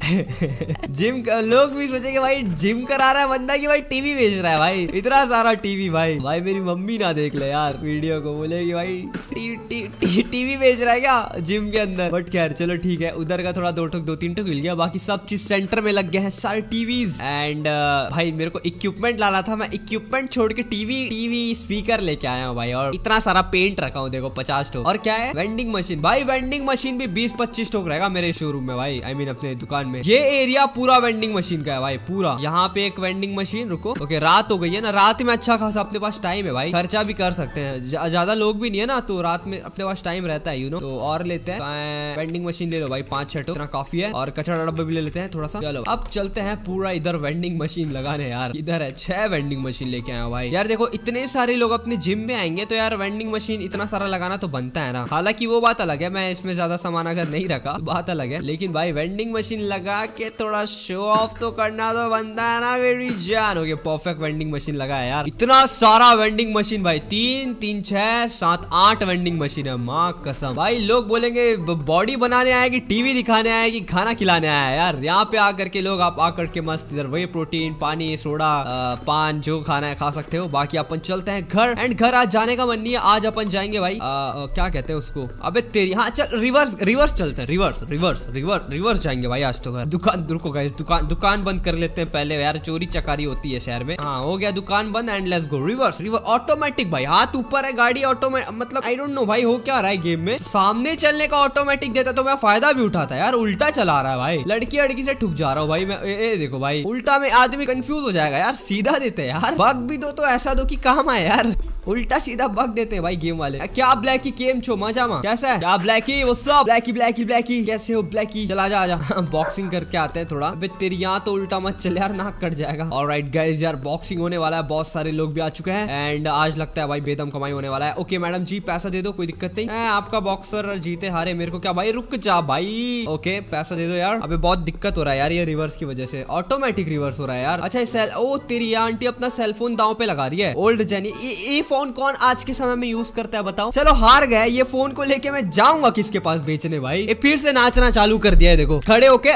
जिम कर, लोग भी सोचेंगे भाई जिम करा रहा है बंदा कि भाई टीवी बेच रहा है भाई। इतना सारा टीवी भाई भाई मेरी मम्मी ना देख ले यार वीडियो को, बोलेगी भाई TV T, T, T, T, बेच रहा है क्या जिम के अंदर। बट खैर चलो ठीक है, उधर का थोड़ा दो टुक दो तीन टुक मिल गया, बाकी सब चीज सेंटर में लग गया है, सारे टीवीज एंड uh, भाई मेरे को इक्विपमेंट लाना था, मैं इक्विपमेंट छोड़ के टीवी टीवी स्पीकर लेके आया हूँ भाई, और इतना सारा पेंट रखा हूँ देखो पचास टोक। और क्या है वेंडिंग मशीन भाई, वेंडिंग मशीन भी बीस पच्चीस टोक रहेगा मेरे शोरूम में भाई, आई I मीन mean, अपने दुकान में। ये एरिया पूरा वेंडिंग मशीन का है भाई, पूरा यहाँ पे एक वेंडिंग मशीन। रुको ओके रात हो गई है ना, रात में अच्छा खासा अपने पास टाइम है भाई, खर्चा भी कर सकते हैं, ज्यादा लोग भी नहीं है ना, तो रात में अपने पास टाइम रहता है यू नो। तो और लेते हैं वेंडिंग मशीन, ले लो भाई पांच छह टोक, इतना काफी है। और कचरा डब्बा भी ले लेते हैं थोड़ा सा। चलो अब चलते हैं पूरा इधर वेंडिंग मशीन लगाने यार, इधर है छह वेंडिंग मशीन लेके आया भाई। यार देखो इतने सारे लोग अपने जिम में आएंगे तो यार वेंडिंग मशीन इतना सारा लगाना तो बनता है ना, हालांकि वो बात अलग है, मैं इसमें ज्यादा सामान अगर नहीं रखा तो बात अलग है, लेकिन भाई वेंडिंग मशीन लगा के थोड़ा शो ऑफ तो करना तो बनता है ना मेरी जान। हो गया परफेक्ट वेंडिंग मशीन लगा है यार, इतना सारा वेंडिंग मशीन भाई, तीन तीन छह सात आठ वेंडिंग मशीन है, मां कसम भाई। लोग बोलेंगे बॉडी बनाने आए कि टीवी दिखाने आए कि खाना खिलाने आया यार, यहाँ पे आकर के लोग आप आकर के मस्त इधर वही प्रोटीन पानी सोडा पान जो खाना है खा सकते हो। बाकी अपन चलते हैं घर, एंड घर आज जाने का मन नहीं है, आज अपन जाएंगे भाई आ, आ, क्या कहते हैं उसको, अबे तेरी हाँ चल रिवर्स रिवर्स चलते हैं, रिवर्स रिवर्स रिवर्स रिवर्स जाएंगे भाई आज तो घर। दुकान रुको गाइस, दुकान दुकान बंद कर लेते हैं पहले यार, चोरी चकारी होती है शहर में। हाँ हो गया दुकान बंद and let's go reverse reverse automatic भाई, हाथ ऊपर है गाड़ी ऑटोमेटिक, मतलब आई डोंट नो भाई हो क्या रहा है गेम में। सामने चलने का ऑटोमेटिक देता तो मैं फायदा भी उठाता यार, उल्टा चला रहा है भाई, लड़की लड़की से ठुक जा रहा हूँ भाई मैं। ए, ए, देखो भाई उल्टा में आदमी कंफ्यूज हो जाएगा यार, सीधा देते यार, बग भी दो तो ऐसा दो कि काम आए यार, उल्टा सीधा बग देते हैं भाई गेम वाले। क्या ब्लैकी केम छो मजा मा, कैसा है क्या ब्लैकी, वो सब ब्लैकी ब्लैकी ब्लैकी कैसे हो ब्लैकी, चला जा आजा बॉक्सिंग करके आते हैं थोड़ा। अबे तेरी यहाँ तो उल्टा मत चल यार, नाक कट जाएगा। ऑलराइट गाइस यार बॉक्सिंग होने वाला है, बहुत सारे लोग भी आ चुके हैं एंड आज लगता है भाई बेदम कमाई होने वाला है। ओके मैडम जी पैसा दे दो, कोई दिक्कत नहीं है, आपका बॉक्सर जीते हारे मेरे को क्या भाई, रुक जा भाई। ओके पैसा दे दो यार, अबे बहुत दिक्कत हो रहा है यार ये रिवर्स की वजह से, ऑटोमेटिक रिवर्स हो रहा है यार। अच्छा ओ तेरी आंटी अपना सेलफोन दांव पे लगा रही है, ओल्ड जेनी फोन कौन आज के समय में यूज करता है बताओ। चलो हार गए, ये फोन को लेके मैं जाऊंगा किसके पास बेचने भाई। ये फिर से नाचना चालू कर दिया है देखो, खड़े होके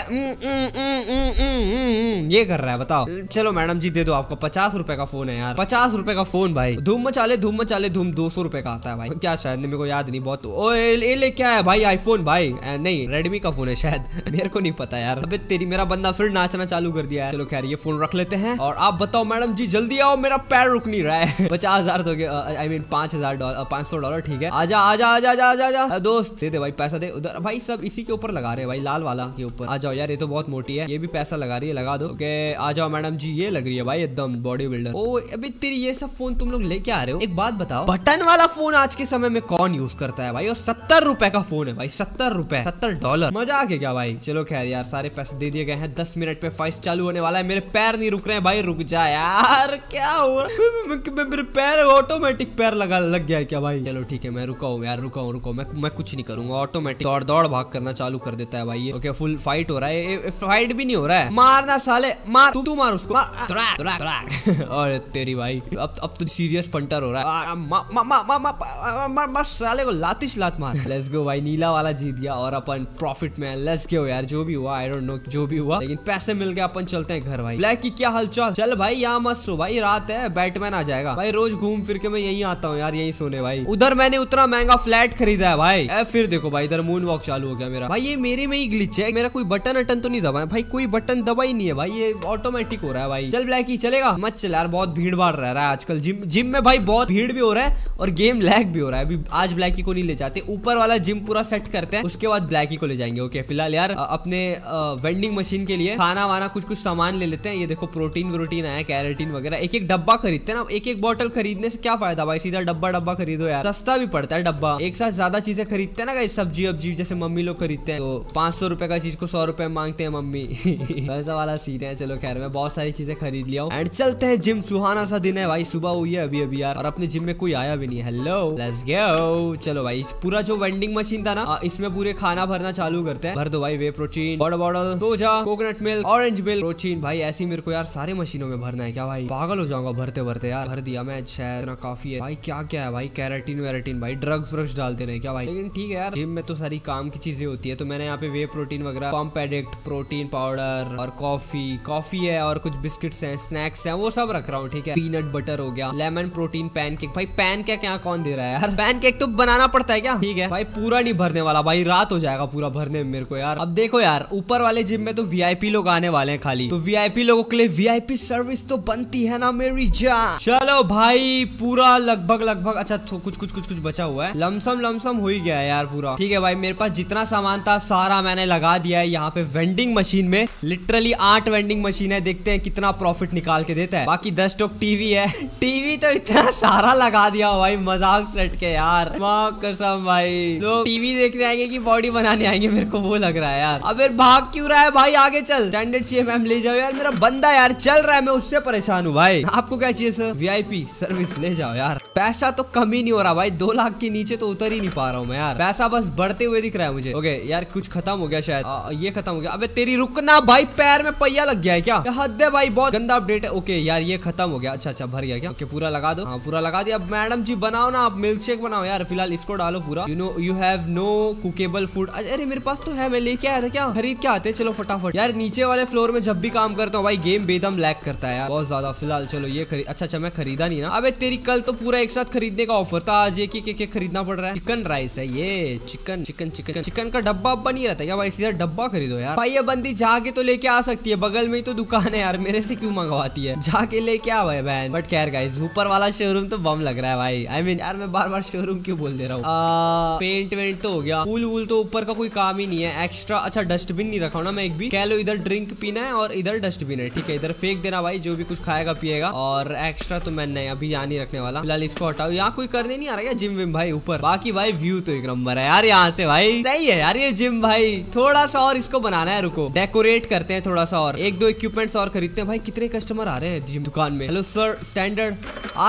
ये कर रहा है बताओ। चलो मैडम जी दे दो, आपका पचास रुपए का फोन है यार, पचास रुपए का फोन भाई। धूम मचाले धूम मचाले धूम दो सौ रुपए का आता है भाई, क्या शायद मेरे को याद नहीं बहुत। ओ ये ले क्या है भाई, आईफोन भाई नहीं रेडमी का फोन है शायद, मेरे को नहीं पता यार। अबे तेरी मेरा बंदा फिर नाचना चालू कर दिया है। चलो खैर ये फोन रख लेते हैं, और आप बताओ मैडम जी जल्दी आओ, मेरा पैर रुक नहीं रहा है। पचास हजार तो आई मीन पांच हजार डॉलर पांच सौ डॉलर ठीक है, आजा आजा आजा आजा आजा आजा दोस्त दे दे भाई पैसा दे। उधर भाई सब इसी के ऊपर लगा रहे भाई, लाल वाला के ऊपर। आ जाओ यार ये तो बहुत मोटी है, ये भी पैसा लगा रही है, लगा दो। ओके आ जाओ मैडम जी, ये लग रही है भाई एकदम बॉडी बिल्डर। ओ अभी तेरी ये सब फोन तुम लोग लेके आ रहे हो, एक बात बताओ बटन वाला फोन आज के समय में कौन यूज करता है भाई, और सत्तर रुपए का फोन है भाई, सत्तर रुपए सत्तर डॉलर मजा आके क्या भाई। चलो खैर यार सारे पैसे दे दिए गए हैं, दस मिनट पे फाइट चालू होने वाला है, मेरे पैर नहीं रुक रहे हैं भाई, रुक जा यार क्या हो रहा, मेरे पैर ऑटोमेटिक पैर लगा लग गया है क्या भाई। चलो ठीक है मैं रुका हूँ यार, रुका हूँ रुका हूँ मैं मैं कुछ नहीं करूंगा, ऑटोमेटिक दौड़ दौड़ भाग करना चालू कर देता है भाई ये। ओके फुल फाइट हो रहा है, ए, ए, फाइट भी नहीं हो रहा है, मारना साले मार, तू तू मार उसको, और तेरी भाई अब अब तो सीरियस पंटर हो रहा है, मार साले को लातिश लात मार। लेट्स गो भाई नीला वाला जीत गया और अपन प्रॉफिट में, लेट्स गो यार जो भी हुआ आई डोंट नो जो भी हुआ, लेकिन पैसे मिल गया, अपन चलते हैं घर भाई। ब्लैक की क्या हलचल, चल भाई यहाँ मत सो भाई, रात है बैटमैन आ जाएगा भाई, रोज घूम फिर के मैं यही आता हूँ यार, यही सोने भाई। उधर मैंने उतना महंगा फ्लैट खरीदा है भाई, ए, फिर देखो भाई इधर मून वॉक चालू हो गया मेरा भाई, ये मेरे में ही ग्लिच है, मेरा कोई बटन अटन तो नहीं दबा भाई, कोई बटन दबा ही नहीं है भाई, ये ऑटोमेटिक हो रहा है भाई। चल ब्लैकी चलेगा मत चल यार, बहुत भीड़ भाड़ रह रहा है आजकल जिम जिम में भाई, बहुत भीड़ भी हो रहा है और गेम लैग भी हो रहा है अभी। आज ब्लैकी को नहीं ले जाते, ऊपर वाला जिम पूरा सेट करते हैं उसके बाद ब्लैकी को ले जाएंगे। ओके फिलहाल यार अपने वेंडिंग मशीन के लिए खाना वाना कुछ कुछ सामान ले लेते हैं, ये देखो प्रोटीन व्रोटीन आया, कैरेटीन वगैरह, एक एक डब्बा खरीदते हैं ना, एक एक बॉटल खरीदने से क्या फायदा भाई, सीधा डब्बा डब्बा खरीदो यार, सस्ता भी पड़ता है डब्बा। एक साथ ज्यादा चीजें खरीदते हैं ना गाइस, सब्जी अब्जी जैसे मम्मी लोग खरीदते हैं तो पांच सौ रुपए का चीज को सौ रुपए मांगते हैं मम्मी वैसा वाला सीन है। चलो खैर मैं बहुत सारी चीजें खरीद लिया हूँ एंड चलते हैं जिम, सुहाना सा दिन है भाई, सुबह हुई है अभी अभी यार, और अपने जिम में कोई आया भी नहीं। हेलो लेट्स गो, चलो भाई पूरा जो वेंडिंग मशीन था ना इसमें पूरे खाना भरना चालू करते हैं, भर दो भाई वे प्रोटीन बॉटल बॉटल सोजा coconut milk orange milk protein भाई, ऐसी मेरे को यार सारे मशीनों में भरना है क्या भाई, पागल हो जाऊंगा भरते भरते यार। भर दिया मैं, शायद काफी है भाई। क्या क्या है भाई, कैराटीन वैराटीन भाई, ड्रग्स व्रग्स डालते रहे क्या भाई। लेकिन ठीक है यार, जिम में तो सारी काम की चीजें होती है। तो मैंने यहाँ पे वे प्रोटीन वगैरह, पम्प एडिक्ट, प्रोटीन पाउडर और कॉफी कॉफी है और कुछ बिस्किट्स हैं, स्नैक्स है, वो सब रख रहा हूँ। ठीक है, पीनट बटर हो गया, लेमन प्रोटीन, पैन केक। भाई पैन केक यहाँ कौन दे रहा है यार, पैन केक तो बनाना पड़ता है क्या। ठीक है भाई, पूरा नहीं भरने वाला भाई, रात हो जाएगा पूरा भरने में मेरे को यार। अब देखो यार, ऊपर वाले जिम में तो वीआईपी लोग आने वाले हैं खाली, तो वीआईपी लोगों के लिए वीआईपी सर्विस तो बनती है ना मेरी जान। चलो भाई, पूरा लगभग लगभग अच्छा कुछ कुछ कुछ कुछ बचा हुआ है, लमसम लमसम हो ही गया है यार पूरा। ठीक है भाई, मेरे पास जितना सामान था सारा मैंने लगा दिया है यहाँ पे वेंडिंग मशीन में। लिटरली आठ वेंडिंग मशीन है, देखते हैं कितना प्रॉफिट निकाल के देता है। बाकी दस टोक टीवी है टीवी तो इतना सारा लगा दिया भाई, मजाक सट के यार, कसम भाई। लोग टीवी देखने आएंगे कि बॉडी बनाने आएंगे, मेरे को वो लग रहा है यार। अब भाग क्यों रहा है भाई, आगे चल। स्टैंडर्ड चाहिए मैम, ले जाओ यार, मेरा बंदा यार चल रहा है, मैं उससे परेशान हूँ भाई। आपको क्या चाहिए सर? वीआईपी सर्विस, ले जाओ यार। पैसा तो कमी नहीं हो रहा भाई, दो लाख के नीचे तो उतर ही नहीं पा रहा हूँ मैं यार। पैसा बस बढ़ते हुए दिख रहा है मुझे। ओके यार, कुछ खत्म हो गया शायद, आ, ये खत्म हो गया। अबे तेरी, रुकना भाई, पैर में पहिया लग गया है क्या, हद है भाई, बहुत गंदा अपडेट है। ओके यार, ये खत्म हो गया। अच्छा अच्छा, भर गया क्या? ओके पूरा लगा दो। हाँ पूरा लगा दिया। अब मैडम जी बनाओ ना आप, मिल्क शेक बनाओ यार, फिलहाल इसको डालो पूरा। You know you have no cookable food. अरे मेरे पास तो है, मैं लेके आया था क्या, खरीद के आते। चलो फटाफट यार, नीचे वाले फ्लोर में जब भी काम करता हूँ भाई, गेम बेदम लैग करता है यार बहुत ज्यादा। फिलहाल चलो ये खरीद। अच्छा अच्छा, मैं खरीदा नहीं ना। अबे तेरी, कल तो पूरा एक साथ खरीदने का ऑफर था, आज एक एक एक खरीदना पड़ रहा है। चिकन राइस है ये, चिकन चिकन चिकन चिकन का डब्बा अब्बा नहीं रहता क्या भाई, सीधा डब्बा खरीदो यार। भाई ये बंदी जाके तो लेके आ सकती है, बगल में ही तो दुकान है यार, मेरे से क्यों मंगवाती है, जाके लेके आ भाई बहन। बट खैर गाइस, ऊपर वाला शोरूम तो बम लग रहा है भाई। आई I मीन mean, यार मैं बार बार शोरूम क्यों बोल दे रहा हूँ। पेंट वेंट तो हो गया, फूल वूल तो ऊपर का कोई काम ही नहीं है एक्स्ट्रा। अच्छा डस्टबिन नहीं रखा ना मैं एक भी, कह लो इधर ड्रिंक पीना है और इधर डस्टबिन है। ठीक है, इधर फेंक देना भाई जो भी कुछ खाएगा पिएगा, और एक्स्ट्रा तो मैं नहीं अभी यहाँ नहीं रखने वाला। फिलहाल इसको हटाओ। यहाँ कोई करने नहीं आ रहा है जिम विम भाई ऊपर। बाकी भाई व्यू तो एक नंबर है यार यहाँ से भाई, सही है यार ये जिम भाई। थोड़ा सा और इसको बनाना है, रुको डेकोरेट करते हैं थोड़ा सा, और एक दो इक्विपमेंट्स और खरीदते हैं भाई। कितने कस्टमर आ रहे हैं जिम दुकान में। हेलो सर स्टैंडर्ड,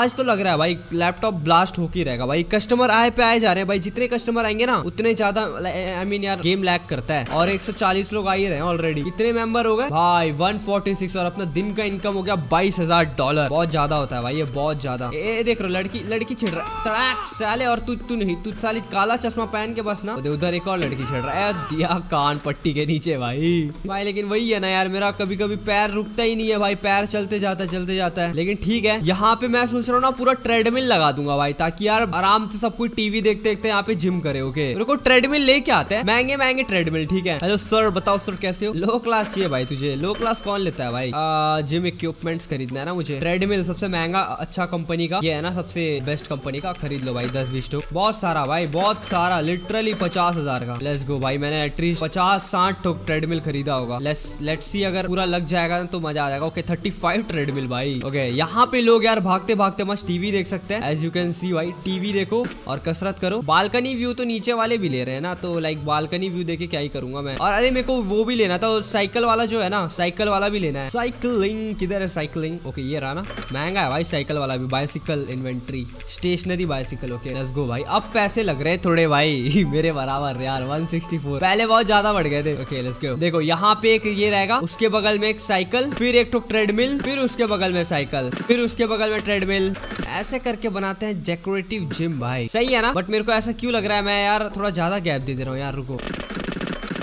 आज तो लग रहा है भाई लैपटॉप ब्लास्ट होके रहेगा भाई, कस्टमर आए पे आए जा रहे हैं भाई। जितने कस्टमर आएंगे ना उतने ज्यादा आई मीन यार गेम लैग करता है। और एक सौ चालीस लोग आए रहे हैं ऑलरेडी। कितने मेंबर हो गए भाई, एक सौ छियालीस। और अपना दिन का इनकम हो गया बाईस हजार डॉलर। बहुत ज्यादा होता है भाई ये, बहुत ज्यादा। ये देख रहा लड़की लड़की छिड़ रहा है, तड़ाक साले। और तू तू नहीं, तू साली काला चश्मा पहन के बस ना। उधर एक और लड़की छिड़ रहा है, दिया कान पट्टी के नीचे भाई भाई। लेकिन वही है ना यार, मेरा कभी कभी पैर रुकता ही नहीं है भाई, पैर चलते जाता चलते जाता है। लेकिन ठीक है, यहाँ पे मैं सोच रहा हूँ ना पूरा ट्रेडमिल लगा दूंगा भाई, ताकि यार आराम से सब कोई टीवी देखते देखते यहाँ पे जिम करे। ओके रुको, ट्रेडमिल लेके आते हैं, महंगे महंगे ट्रेडमिल। ठीक है, हेलो सर बताओ सर कैसे हो। लो क्लास चाहिए भाई तुझे, लो क्लास कौन लेता है भाई। आ, जिम इक्विपमेंट्स खरीदना है ना मुझे। ट्रेडमिल सबसे महंगा अच्छा कंपनी का, ये है ना सबसे बेस्ट कंपनी का, खरीद लो भाई दस बीस टू। बहुत सारा भाई, बहुत सारा, लिटरली पचास हजार का। लेट्स गो भाई, मैंने एटलीस्ट पचास साठ टोक ट्रेडमिल खरीदा होगा। लेट्स लेट्स सी, अगर पूरा लग जाएगा तो मजा आ जाएगा। ओके थर्टी फाइव ट्रेडमिल भाई। ओके यहाँ पे लोग यार भागते भागते मस्त टीवी देख सकते हैं। एज यू कैन सी भाई, टीवी देखो और कसरत करो। बालकनी व्यू तो नीचे वाले भी ले रहे हैं ना, तो लाइक बालकनी व्यू देके क्या ही करूंगा मैं। और अरे मेरे को वो भी लेना था, साइकिल वाला जो है ना, साइकिल वाला भी लेना है। साइकिलिंग किधर है साइकिलिंग? ओके ये रहा ना, महंगा है भाई साइकिल वाला भी। Bicycle inventory, stationery bicycle. Okay let's go भाई, अब पैसे लग रहे हैं थोड़े भाई मेरे बराबर यार। वन सिक्सटी फोर, पहले बहुत ज्यादा बढ़ गए थे। ओके लेट्स गो, देखो यहाँ पे एक ये रहेगा, उसके बगल में एक साइकिल, फिर एक ट्रेडमिल, फिर उसके बगल में साइकिल, फिर उसके बगल में ट्रेडमिल, ऐसे करके बनाते हैं डेकोरेटिव जिम भाई। सही है ना, बट मेरे को ऐसा क्यों लग रहा है, मैं यार थोड़ा ज्यादा गैप दे दे रहा हूँ यार। रुको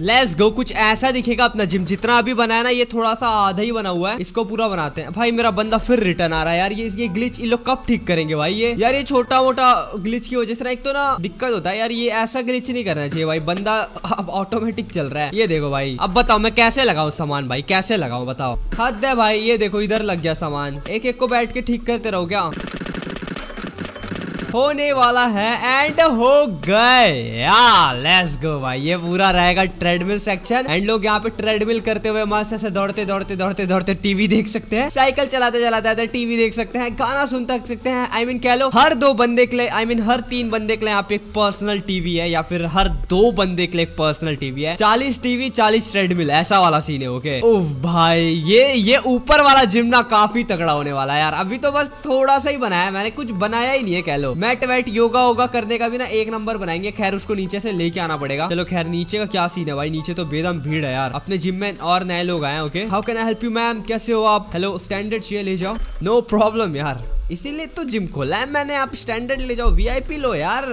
लेट्स गो, कुछ ऐसा दिखेगा अपना जिम। जितना अभी बना है ना, ये थोड़ा सा आधा ही बना हुआ है, इसको पूरा बनाते हैं भाई। मेरा बंदा फिर रिटर्न आ रहा है यार। ये ये ग्लिच इन लोग कब ठीक करेंगे भाई। ये यार ये छोटा मोटा ग्लिच की वजह से ना एक तो ना दिक्कत होता है यार। ये ऐसा ग्लिच नहीं करना चाहिए भाई, बंदा अब ऑटोमेटिक चल रहा है। ये देखो भाई, अब बताओ मैं कैसे लगाऊं सामान भाई, कैसे लगाऊं बताओ, हद है भाई। ये देखो इधर लग गया सामान, एक एक को बैठ के ठीक करते रहो। क्या होने वाला है, एंड हो गए यार। लेट्स गो भाई, ये पूरा रहेगा ट्रेडमिल सेक्शन। एंड लोग यहाँ पे ट्रेडमिल करते हुए मस्त से दौड़ते दौड़ते दौड़ते दौड़ते टीवी देख सकते हैं, साइकिल चलाते चलाते टीवी देख सकते हैं, गाना सुन तक सकते हैं। आई I मीन mean, कह लो हर दो बंदे के लिए, आई I मीन mean, हर तीन बंदे के लिए यहाँ पे एक पर्सनल टीवी है, या फिर हर दो बंदे के लिए एक पर्सनल टीवी है। चालीस टीवी चालीस ट्रेडमिल, ऐसा वाला सीन है। ओके उफ भाई, ये ये ऊपर वाला जिम ना काफी तगड़ा होने वाला है यार। अभी तो बस थोड़ा सा ही बनाया मैंने, कुछ बनाया ही नहीं है कह लो। मैट वैट योगा वोगा करने का भी ना एक नंबर बनाएंगे। खैर उसको नीचे से लेके आना पड़ेगा। चलो खैर नीचे का क्या सीन है भाई, नीचे तो बेदम भीड़ है यार। अपने जिम में और नए लोग आए। Okay how can I help you ma'am, कैसे हो आप? हेलो स्टैंडर्ड चाहिए, ले जाओ। नो प्रॉब्लम यार, इसीलिए तो जिम खोला है मैंने। आप स्टैंडर्ड ले जाओ, वीआईपी लो यार,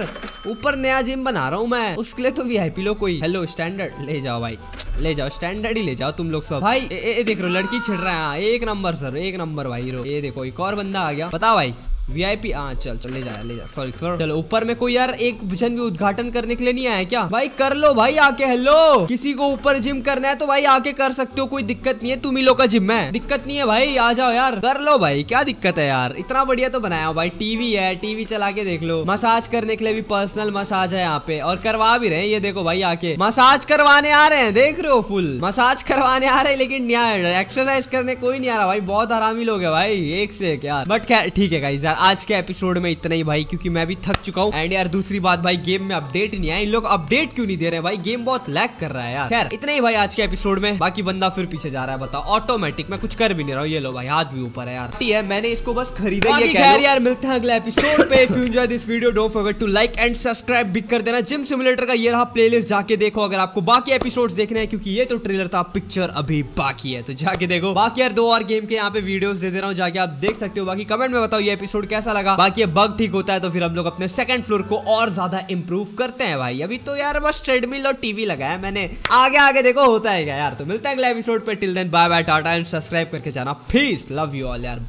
ऊपर नया जिम बना रहा हूँ मैं, उसके लिए तो वीआईपी लो कोई। हेलो स्टैंडर्ड ले जाओ भाई, ले जाओ स्टैंडर्ड ही ले जाओ तुम लोग सब। भाई ए, ए, देख रहे हो लड़की छिड़ रहा है, एक नंबर सर, एक नंबर भाई हीरो। ये देखो एक और बंदा आ गया, बताओ भाई वीआईपी। हाँ चल चल ले जा ले जा, सॉरी सर। चलो ऊपर में कोई यार एक जन भी उद्घाटन करने के लिए नहीं आया क्या? भाई कर लो भाई आके। हेलो किसी को ऊपर जिम करना है तो भाई आके कर सकते हो, कोई दिक्कत नहीं है। तुम ही लोग का जिम है, दिक्कत नहीं है भाई, आ जाओ यार, कर लो भाई, क्या दिक्कत है यार। इतना बढ़िया तो बनाया हो भाई, टीवी है, टीवी चला के देख लो। मसाज करने के लिए भी पर्सनल मसाज है यहाँ पे, और करवा भी रहे हैं। ये देखो भाई आके मसाज करवाने आ रहे हैं, देख रहे हो, फुल मसाज करवाने आ रहे हैं। लेकिन एक्सरसाइज करने कोई नहीं आ रहा भाई, बहुत हरामी लोग है भाई, एक से एक यार। बट खैर ठीक है गाइस, आज के एपिसोड में इतना ही भाई, क्योंकि मैं भी थक चुका हूँ। एंड यार दूसरी बात भाई, गेम में अपडेट नहीं आया, इन लोग अपडेट क्यों नहीं दे रहे हैं भाई, गेम बहुत लैग कर रहा है यार। खैर इतना ही भाई आज के एपिसोड में। बाकी बंदा फिर पीछे जा रहा है, बताओ ऑटोमेटिक, मैं कुछ कर भी नहीं रहा हूँ। ये लो भाई हाथ भी ऊपर है यार, है मैंने इसको बस खरीदा ही है। खैर यार मिलते हैं अगले एपिसोड पे। If you enjoy this video don't forget to like and subscribe भी कर देना। जिम सिमुलेटर का ये रहा प्लेलिस्ट, जाके देखो अगर आपको बाकी एपिसोड्स देखने हैं, क्योंकि ये तो ट्रेलर था, पिक्चर अभी बाकी है, तो जाके देखो। बाकी यार दो और गेम के यहाँ पे वीडियोस दे दे रहा हूँ, जाके आप देख सकते हो। बाकी कमेंट में बताओ ये एपिसोड कैसा लगा। बाकी बग ठीक होता है तो फिर हम लोग अपने सेकंड फ्लोर को और ज्यादा इंप्रूव करते हैं भाई। अभी तो यार बस ट्रेडमिल और टीवी लगाया मैंने, आगे आगे देखो होता है क्या यार। तो मिलते हैं अगले एपिसोड पे, till then bye bye tata and subscribe करके जाना। प्लीज लव यू ऑल यार, बाय।